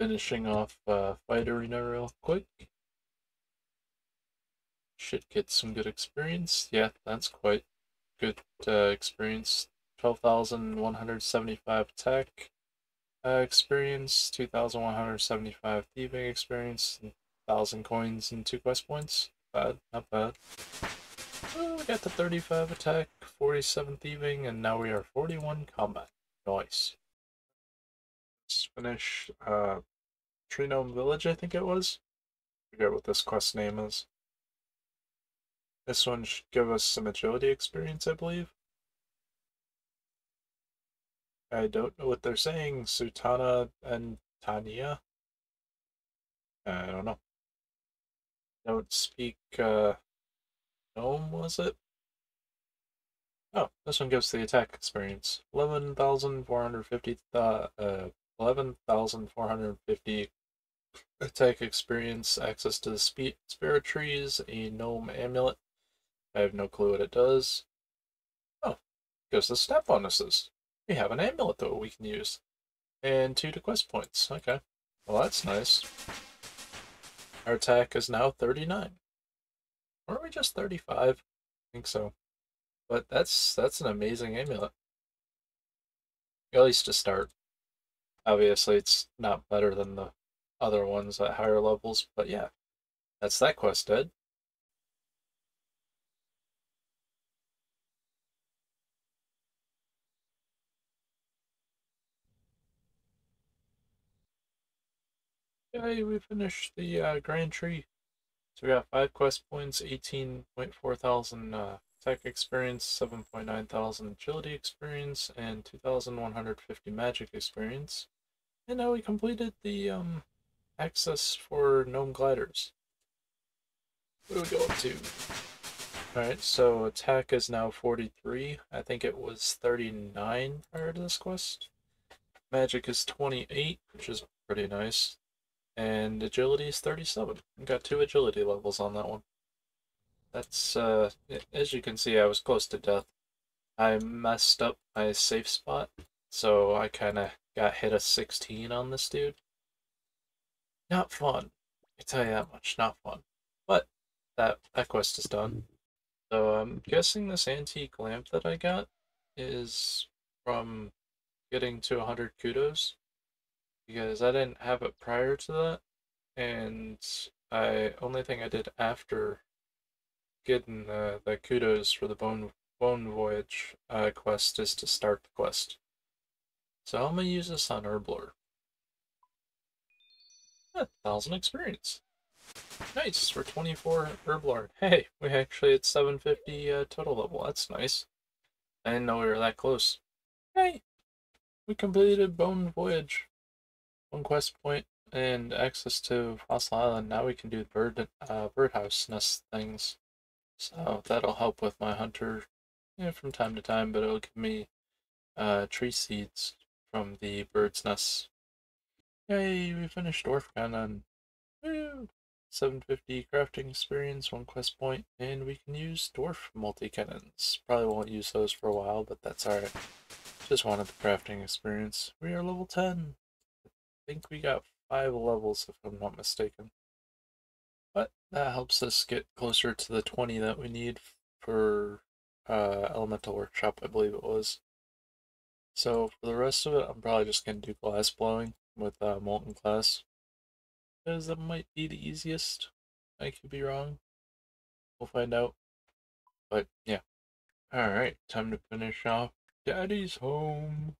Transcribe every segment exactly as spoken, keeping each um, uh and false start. Finishing off uh, Fight Arena real quick. Should get some good experience. Yeah, that's quite good uh, experience. twelve thousand one hundred seventy-five tech uh, experience, two thousand one hundred seventy-five thieving experience, and one thousand coins and two quest points. Bad, not bad. Well, we got the thirty-five attack, forty-seven thieving, and now we are forty-one combat. Nice. Let's finish uh, Trinome Village, I think it was. I forget what this quest name is. This one should give us some agility experience, I believe. I don't know what they're saying. Sutana and Tania? I don't know. Don't speak uh, gnome, was it? Oh, this one gives the attack experience. eleven thousand four hundred fifty uh, uh, eleven thousand four hundred fifty attack experience, access to the spe spirit trees, a gnome amulet. I have no clue what it does. Oh, gives the stat bonuses. We have an amulet, though, we can use. And two to quest points. Okay. Well, that's nice. Our attack is now thirty-nine. Weren't we just thirty-five? I think so. But that's that's an amazing amulet. At least to start. Obviously, it's not better than the other ones at higher levels, but yeah. That's that quest dead. Yay, we finished the uh, Grand Tree. So we got five quest points, eighteen point four thousand uh, tech experience, seven point nine thousand agility experience, and two thousand one hundred fifty magic experience. And now we completed the um, access for gnome gliders. What do we go up to? Alright, so attack is now forty-three. I think it was thirty-nine prior to this quest. Magic is twenty-eight, which is pretty nice. And agility is thirty-seven. We've got two agility levels on that one. That's, uh, as you can see, I was close to death. I messed up my safe spot, so I kind of got hit a sixteen on this dude. Not fun. I tell you that much, not fun. But that, that quest is done. So I'm guessing this antique lamp that I got is from getting to one hundred kudos. Because I didn't have it prior to that, and I only thing I did after getting the, the kudos for the Bone Bone Voyage uh, quest is to start the quest. So I'm gonna use this on Herblore. A thousand experience. Nice for twenty-four Herblore. Hey, we actually at seven fifty uh, total level. That's nice. I didn't know we were that close. Hey, we completed Bone Voyage. One quest point and access to Fossil Island. Now we can do bird uh, birdhouse nest things. So that'll help with my hunter you know, from time to time, but it'll give me uh, tree seeds from the bird's nests. Yay, we finished Dwarf Cannon. Woo! seven fifty crafting experience, one quest point, and we can use Dwarf multi-cannons. Probably won't use those for a while, but that's alright. Just wanted the crafting experience. We are level ten. I think we got five levels if I'm not mistaken, but that helps us get closer to the twenty that we need for uh, Elemental Workshop, I believe it was. So for the rest of it, I'm probably just going to do glass blowing with uh, Molten Glass, because that might be the easiest. I could be wrong, we'll find out, but yeah. Alright, time to finish off Daddy's Home.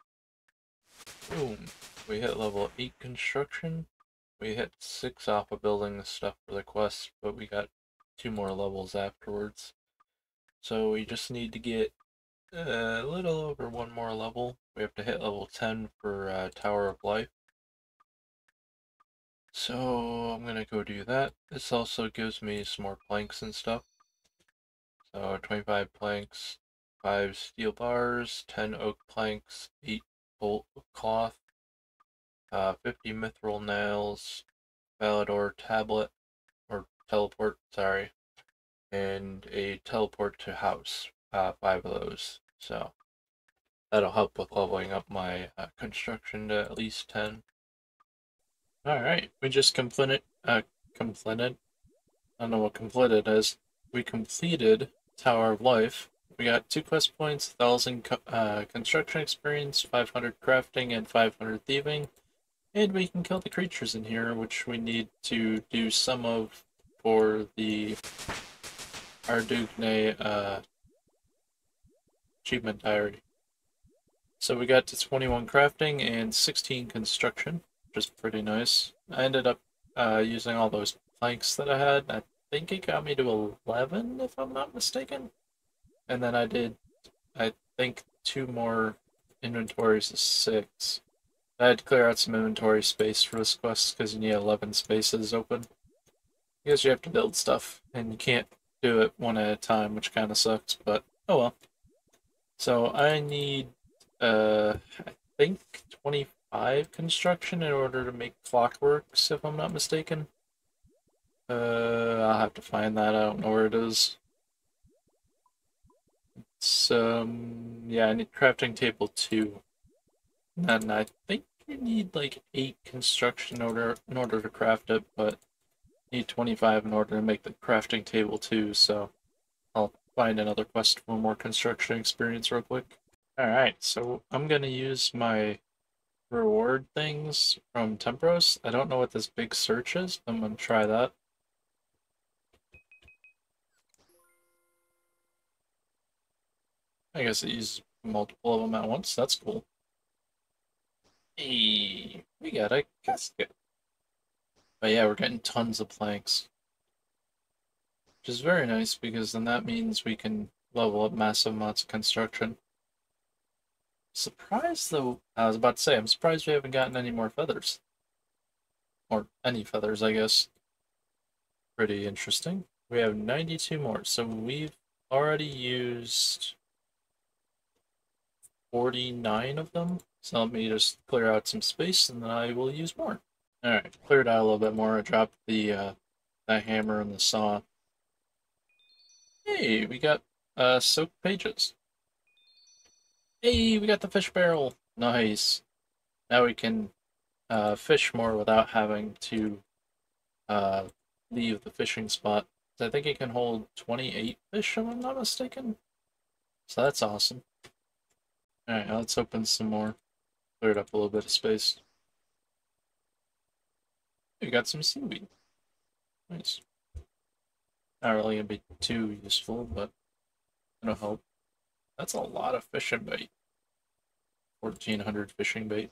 Boom. We hit level eight construction. We hit six off of building the stuff for the quest, but we got two more levels afterwards. So we just need to get a little over one more level. We have to hit level ten for uh, Tower of Life. So I'm gonna go do that. This also gives me some more planks and stuff. So twenty-five planks, five steel bars, ten oak planks, eight bolt of cloth, uh, fifty mithril nails, Valador tablet, or teleport, sorry, and a teleport to house, uh, five of those. So that'll help with leveling up my uh, construction to at least ten. All right, we just completed. Uh, completed. I don't know what completed is. We completed Tower of Life. We got two quest points, one thousand uh, construction experience, five hundred crafting, and five hundred thieving. And we can kill the creatures in here, which we need to do some of for the Ardougne uh, achievement diary. So we got to twenty-one crafting and sixteen construction, which is pretty nice. I ended up uh, using all those planks that I had. I think it got me to eleven, if I'm not mistaken. And then I did, I think, two more inventories of six. I had to clear out some inventory space for this quest because you need eleven spaces open. Because you have to build stuff, and you can't do it one at a time, which kind of sucks, but oh well. So I need, uh, I think, twenty-five construction in order to make clockworks, if I'm not mistaken. Uh, I'll have to find that, I don't know where it is. So, um, yeah, I need crafting table two. And I think you need like eight construction order in order to craft it, but you need twenty-five in order to make the crafting table two, so I'll find another quest for more construction experience real quick. Alright, so I'm gonna use my reward things from Temporos. I don't know what this big search is, but I'm gonna try that. I guess it uses multiple of them at once, that's cool. Hey, we got a casket. But yeah, we're getting tons of planks. Which is very nice, because then that means we can level up massive amounts of construction. Surprised though, I was about to say, I'm surprised we haven't gotten any more feathers. Or any feathers, I guess. Pretty interesting. We have ninety-two more, so we've already used forty-nine of them. So let me just clear out some space, and then I will use more. Alright, cleared out a little bit more. I dropped the, uh, the hammer and the saw. Hey, we got uh, soaked pages. Hey, we got the fish barrel. Nice. Now we can uh, fish more without having to uh, leave the fishing spot. So I think it can hold twenty-eight fish, if I'm not mistaken. So that's awesome. Alright, let's open some more. Cleared up a little bit of space. We got some seaweed. Nice. Not really gonna be too useful, but it'll help. That's a lot of fishing bait. fourteen hundred fishing bait.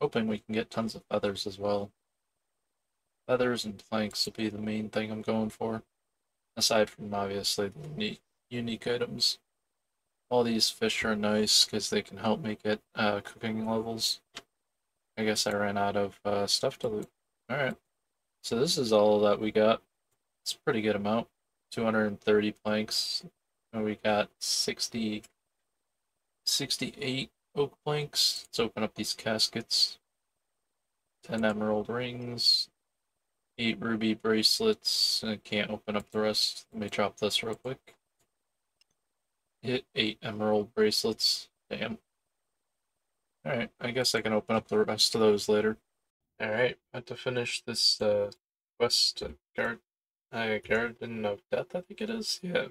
Hoping we can get tons of feathers as well. Feathers and planks will be the main thing I'm going for. Aside from, obviously, the unique, unique items. All these fish are nice because they can help me get uh, cooking levels. I guess I ran out of uh, stuff to loot. Alright, so this is all that we got. It's a pretty good amount. two hundred thirty planks. And we got sixty, sixty-eight oak planks. Let's open up these caskets. ten emerald rings. eight ruby bracelets. I can't open up the rest. Let me drop this real quick. Hit eight emerald bracelets. Damn. Alright, I guess I can open up the rest of those later. Alright, about to finish this uh, quest uh, guard, uh, Garden of Death, I think it is? Yeah.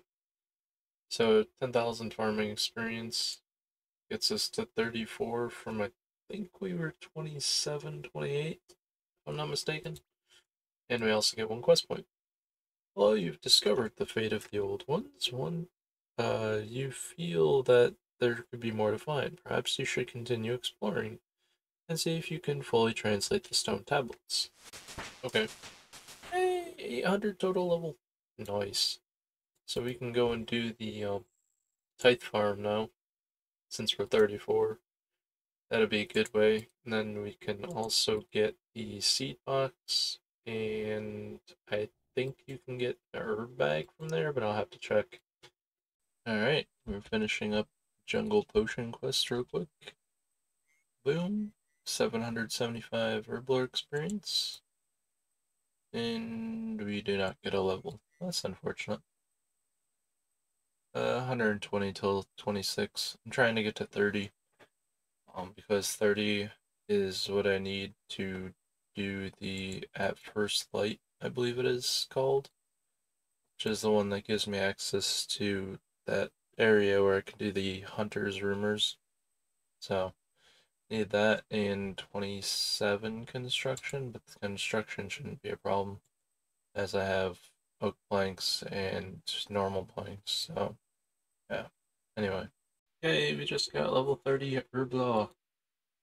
So, ten thousand farming experience gets us to thirty-four from, I think we were twenty-seven, twenty-eight, if I'm not mistaken. And we also get one quest point. Hello, you've discovered the fate of the old ones. One... Uh, you feel that there could be more to find. Perhaps you should continue exploring and see if you can fully translate the stone tablets. Okay. Hey, eight hundred total level. Nice. So we can go and do the um, tithe farm now, since we're thirty-four. That'll be a good way. And then we can also get the seed box, and I think you can get a herb bag from there, but I'll have to check. Alright, we're finishing up Jungle Potion Quest real quick. Boom. seven hundred seventy-five Herblore experience. And we do not get a level. That's unfortunate. Uh, one hundred twenty till twenty-six. I'm trying to get to thirty. Um, because thirty is what I need to do the At First Light, I believe it is called, which is the one that gives me access to that area where I can do the Hunter's Rumors. So, need that in twenty-seven construction, but the construction shouldn't be a problem, as I have oak planks and normal planks, so, yeah. Anyway. Okay, we just got level thirty at Rublaw.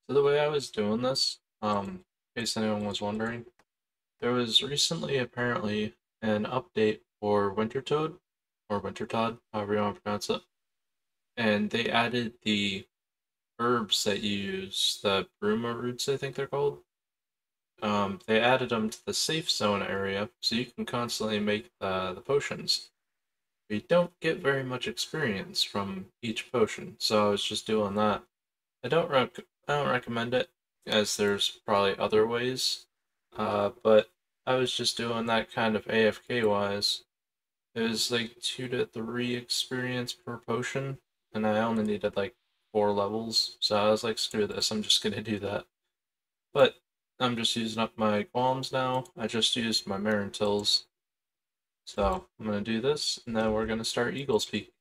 So the way I was doing this, um, in case anyone was wondering, there was recently, apparently, an update for Wintertodt, or Wintertodt, however you want to pronounce it, and they added the herbs that you use, the bruma roots, I think they're called. Um, they added them to the safe zone area, so you can constantly make the, the potions. You don't get very much experience from each potion, so I was just doing that. I don't rec I don't recommend it, as there's probably other ways, uh, but I was just doing that kind of A F K-wise. It was like two to three experience per potion, and I only needed like four levels, so I was like, screw this, I'm just gonna do that. But I'm just using up my qualms now. I just used my Marantils. So, I'm going to do this, and then we're going to start Eagle's Peak.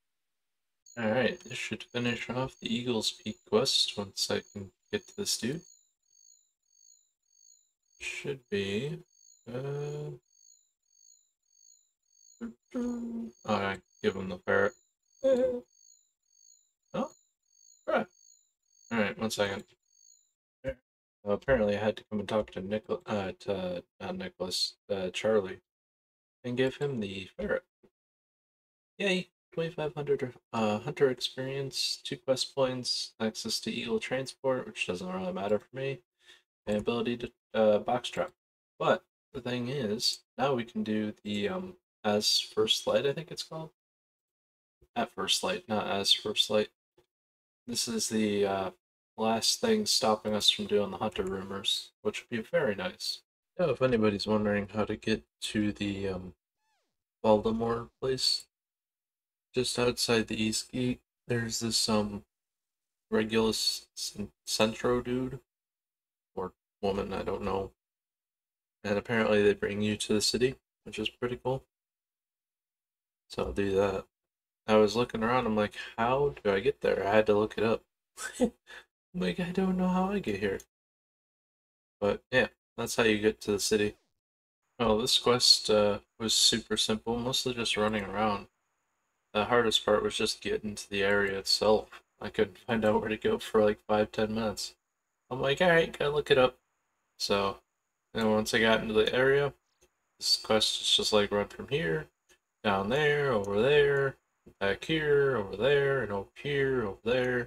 Alright, this should finish off the Eagle's Peak quest once I can get to this dude. Should be... Uh... Alright, give him the ferret. Oh? Alright. Alright, one second. Well, apparently I had to come and talk to Nicholas, uh, to, not Nicholas, uh, Charlie. And give him the ferret. Yay! twenty-five hundred uh, hunter experience, two quest points, access to eagle transport, which doesn't really matter for me, and ability to uh, box trap. But the thing is, now we can do the um, As First Light, I think it's called. At First Light, not As First Light. This is the uh, last thing stopping us from doing the hunter rumors, which would be very nice. So, if anybody's wondering how to get to the um, Varlamore place, just outside the East Gate, there's this um, Regulus Centro dude, or woman, I don't know, and apparently they bring you to the city, which is pretty cool, so I'll do that. I was looking around, I'm like, how do I get there? I had to look it up. I'm like, I don't know how I get here, but yeah. That's how you get to the city. Well, this quest uh, was super simple, mostly just running around. The hardest part was just getting to the area itself. I couldn't find out where to go for like five to ten minutes. I'm like, alright, gotta look it up. So, and once I got into the area, this quest is just like run from here, down there, over there, back here, over there, and over here, over there.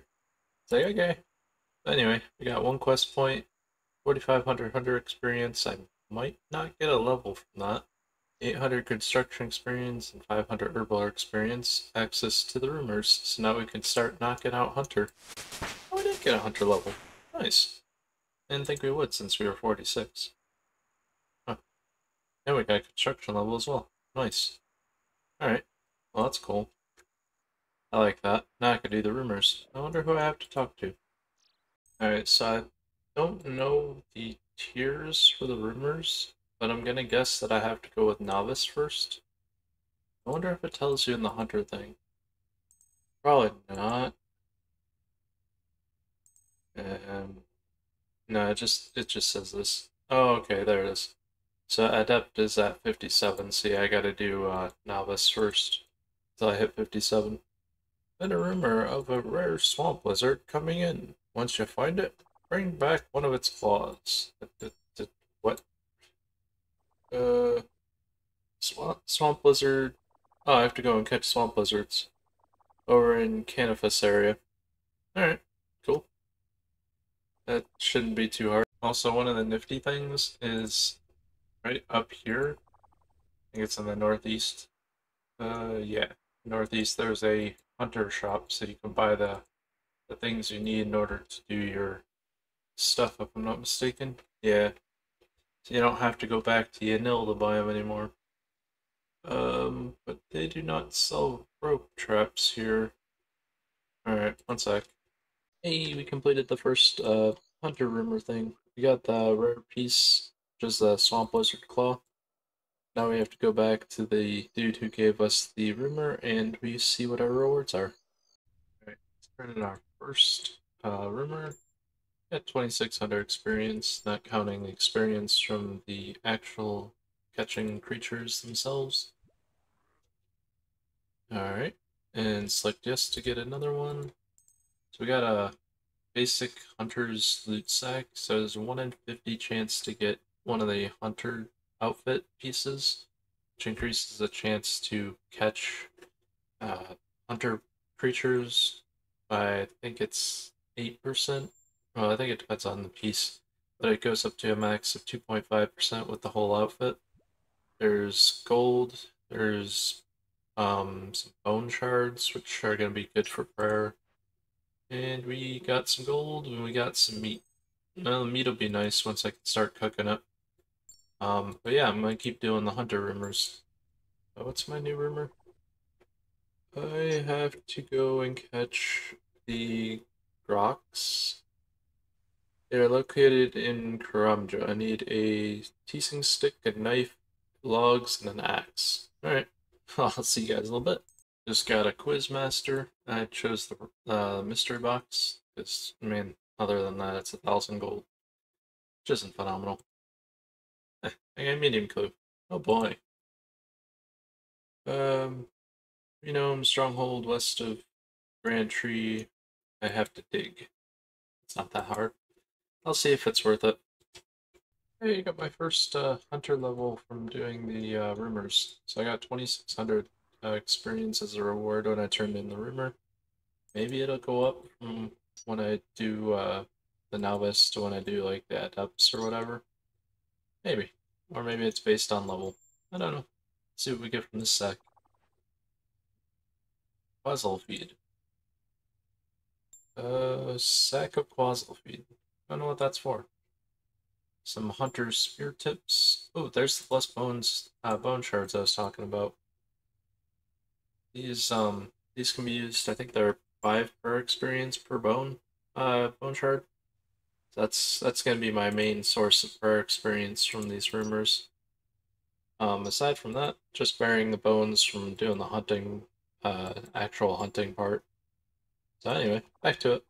It's like, okay. Anyway, we got one quest point. forty-five hundred hunter experience, I might not get a level from that. eight hundred construction experience and five hundred herbal experience, access to the rumors, so now we can start knocking out hunter. Oh, I did get a hunter level. Nice. Didn't think we would since we were forty-six. Huh. And we got a construction level as well. Nice. Alright. Well, that's cool. I like that. Now I can do the rumors. I wonder who I have to talk to. Alright, so I don't know the tiers for the rumors, but I'm gonna guess that I have to go with novice first. I wonder if it tells you in the hunter thing. Probably not. Um, no, it just it just says this. Oh, okay, there it is. So adept is at fifty-seven. See, I gotta do uh, novice first until I hit fifty-seven. Been a rumor of a rare swamp lizard coming in. Once you find it, bring back one of its claws. What? Uh, swamp, swamp lizard. Oh, I have to go and catch swamp lizards over in Canifas area. Alright, cool. That shouldn't be too hard. Also, one of the nifty things is right up here. I think it's in the northeast. Uh, yeah. Northeast, there's a hunter shop, so you can buy the, the things you need in order to do your stuff, if I'm not mistaken. Yeah. So you don't have to go back to Yanil to buy them anymore. Um, but they do not sell rope traps here. Alright, one sec. Hey, we completed the first uh, Hunter rumor thing. We got the rare piece, just the swamp lizard claw. Now we have to go back to the dude who gave us the rumor, and we see what our rewards are. Alright, let's print in our first uh, rumor. We got twenty-six hundred experience, not counting experience from the actual catching creatures themselves. Alright, and select yes to get another one. So we got a basic hunter's loot sack, so there's a one in fifty chance to get one of the hunter outfit pieces, which increases the chance to catch uh, hunter creatures by, I think it's eight percent. Well, I think it depends on the piece, but it goes up to a max of two point five percent with the whole outfit. There's gold, there's um, some bone shards, which are going to be good for prayer. And we got some gold, and we got some meat. Now the meat will be nice once I can start cooking up. Um, but yeah, I'm going to keep doing the hunter rumors. Oh, what's my new rumor? I have to go and catch the groks. They are located in Karamja. I need a teasing stick, a knife, logs, and an axe. Alright, I'll see you guys in a little bit. Just got a quiz master. I chose the uh, mystery box. It's, I mean, other than that, it's a thousand gold, which isn't phenomenal. I got a medium clue. Oh boy. Um, you know, I'm stronghold west of Grand Tree. I have to dig. It's not that hard. I'll see if it's worth it. Hey, I got my first uh, hunter level from doing the uh, rumors. So I got twenty-six hundred. Uh, experience as a reward when I turned in the rumor. Maybe it'll go up from when I do uh, the novice to when I do like the adepts or whatever. Maybe. Or maybe it's based on level. I don't know. Let's see what we get from this sack. Quazzle feed. Uh, sack of quazzle feed. I don't know what that's for. Some hunter spear tips. Oh, there's the less bones, uh, bone shards I was talking about. These um these can be used. I think they're five per experience per bone uh bone shard. So that's that's gonna be my main source of prayer experience from these rumors. Um, aside from that, just burying the bones from doing the hunting, uh, actual hunting part. So anyway, back to it.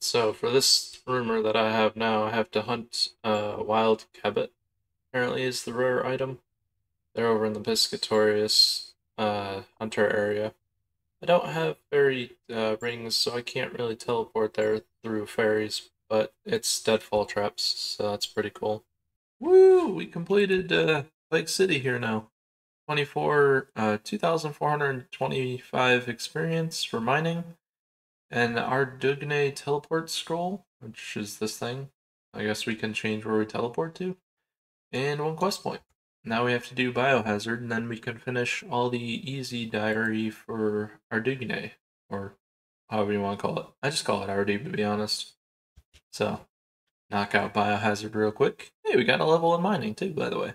So for this rumor that I have now, I have to hunt uh wild kebet. Apparently, is the rare item. They're over in the Piscatoris uh hunter area. I don't have fairy uh, rings, so I can't really teleport there through fairies, but it's deadfall traps, so that's pretty cool. Woo! We completed uh Lake City here now. twenty-four uh two thousand four hundred twenty-five experience for mining, and Ardougne teleport scroll, which is this thing. I guess we can change where we teleport to, and one quest point. Now we have to do Biohazard, and then we can finish all the easy diary for Ardougne, or however you want to call it. I just call it Ardu, to be honest. So, knock out Biohazard real quick. Hey, we got a level in mining, too, by the way.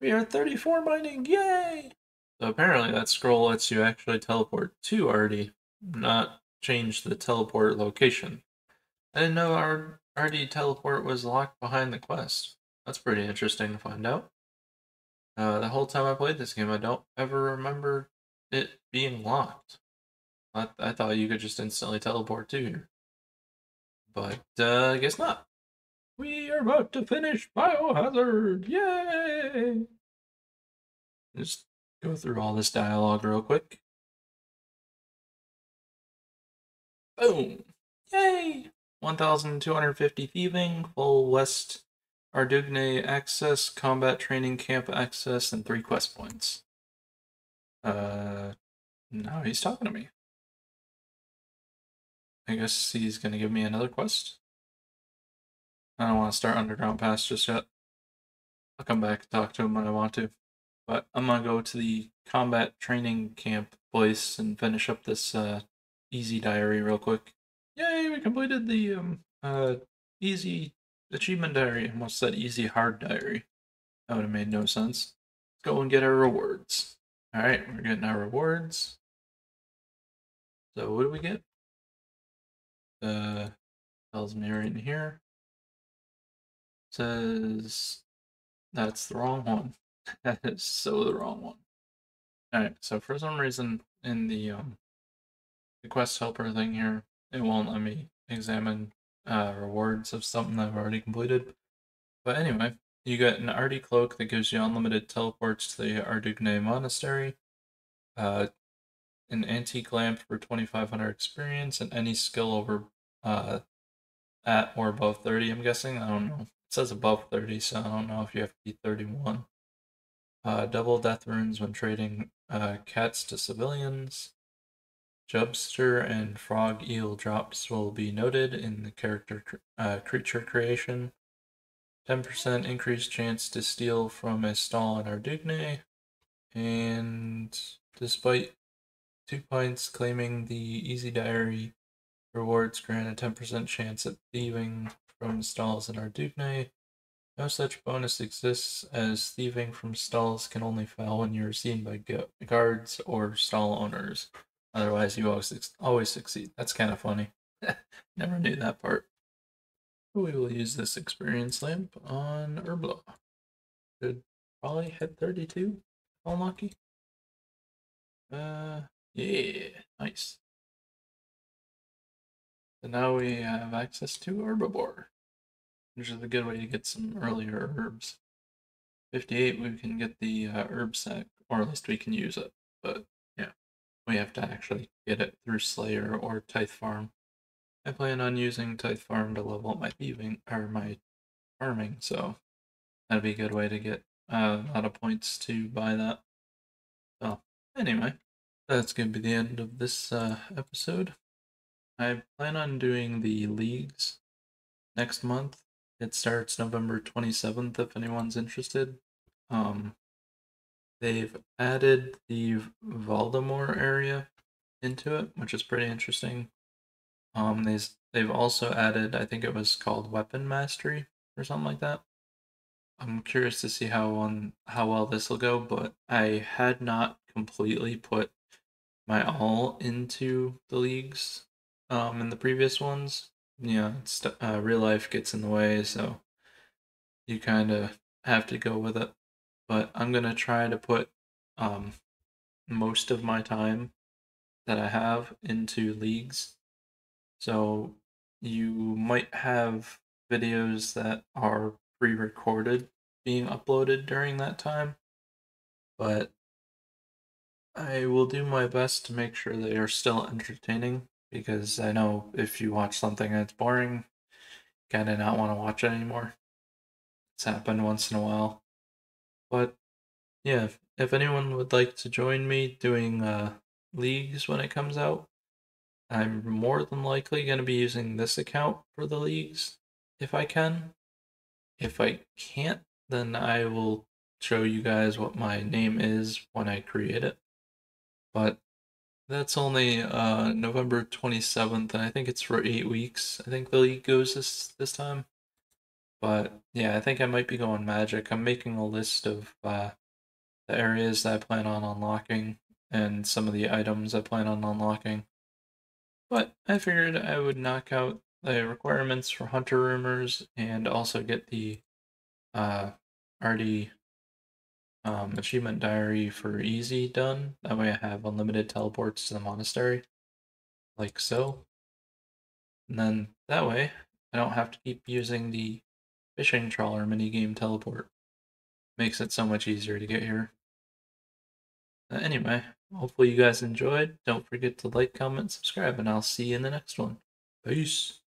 We are thirty-four mining, yay! So apparently that scroll lets you actually teleport to Ardu, not change the teleport location. I didn't know our Ardu teleport was locked behind the quest. That's pretty interesting to find out. Uh, the whole time I played this game, I don't ever remember it being locked. I, th I thought you could just instantly teleport to here. But, uh, I guess not. We are about to finish Biohazard! Yay! Just go through all this dialogue real quick. Boom! Yay! one thousand two hundred fifty thieving, full west... Ardougne access, combat training camp access, and three quest points. Uh, now he's talking to me. I guess he's gonna give me another quest. I don't want to start Underground Pass just yet. I'll come back and talk to him when I want to. But I'm gonna go to the combat training camp place and finish up this uh, easy diary real quick. Yay, we completed the um, uh, easy achievement diary. Almost said easy hard diary. That would have made no sense. Let's go and get our rewards. Alright, we're getting our rewards. So what do we get? Uh, tells me right in here. says that's the wrong one. That is so the wrong one. Alright, so for some reason in the um the quest helper thing here, it won't let me examine uh rewards of something I've already completed. But anyway, you get an Ardi cloak that gives you unlimited teleports to the Ardougne monastery, uh an antique lamp for twenty-five hundred experience, and any skill over uh at or above thirty, I'm guessing. I don't know. It says above thirty, so I don't know if you have to be thirty-one. Uh, double death runes when trading uh, cats to civilians. Jubster and frog eel drops will be noted in the character cr uh, creature creation. ten percent increased chance to steal from a stall in Ardougne. And despite two pints claiming the easy diary, rewards grant a ten percent chance at thieving from stalls in Ardougne. No such bonus exists, as thieving from stalls can only fail when you're seen by guards or stall owners. Otherwise, you always, always succeed. That's kind of funny. Never knew that part. We will use this experience lamp on Herbla. Should probably hit thirty-two. Unlucky. Uh, yeah, nice. So now we have access to Herbivore, which is a good way to get some earlier herbs. fifty-eight, we can get the uh, herb sack, or at least we can use it, but yeah, we have to actually get it through Slayer or Tithe Farm. I plan on using Tithe Farm to level up my thieving, or my farming, so that'd be a good way to get uh, a lot of points to buy that. So anyway, that's going to be the end of this uh, episode. I plan on doing the Leagues next month. It starts November twenty-seventh if anyone's interested. Um, they've added the Varlamore area into it, which is pretty interesting. Um, they've, they've also added, I think it was called Weapon Mastery or something like that. I'm curious to see how, on, how well this will go, but I had not completely put my all into the Leagues. Um, in the previous ones, yeah, it's, uh, real life gets in the way, so you kind of have to go with it. But I'm going to try to put um, most of my time that I have into Leagues. So you might have videos that are pre-recorded being uploaded during that time, but I will do my best to make sure they are still entertaining. Because I know if you watch something that's boring, you kind of not want to watch it anymore. It's happened once in a while. But yeah, if, if anyone would like to join me doing uh, Leagues when it comes out, I'm more than likely going to be using this account for the Leagues if I can. If I can't, then I will show you guys what my name is when I create it. But that's only uh, November twenty-seventh, and I think it's for eight weeks. I think the league goes this, this time. But yeah, I think I might be going Magic. I'm making a list of uh, the areas that I plan on unlocking and some of the items I plan on unlocking. But I figured I would knock out the requirements for Hunter Rumors and also get the uh, Ardi Um, achievement diary for easy done. That way I have unlimited teleports to the monastery, like so. And then that way I don't have to keep using the fishing trawler minigame teleport. Makes it so much easier to get here. Uh, anyway, hopefully you guys enjoyed. Don't forget to like, comment, subscribe, and I'll see you in the next one. Peace!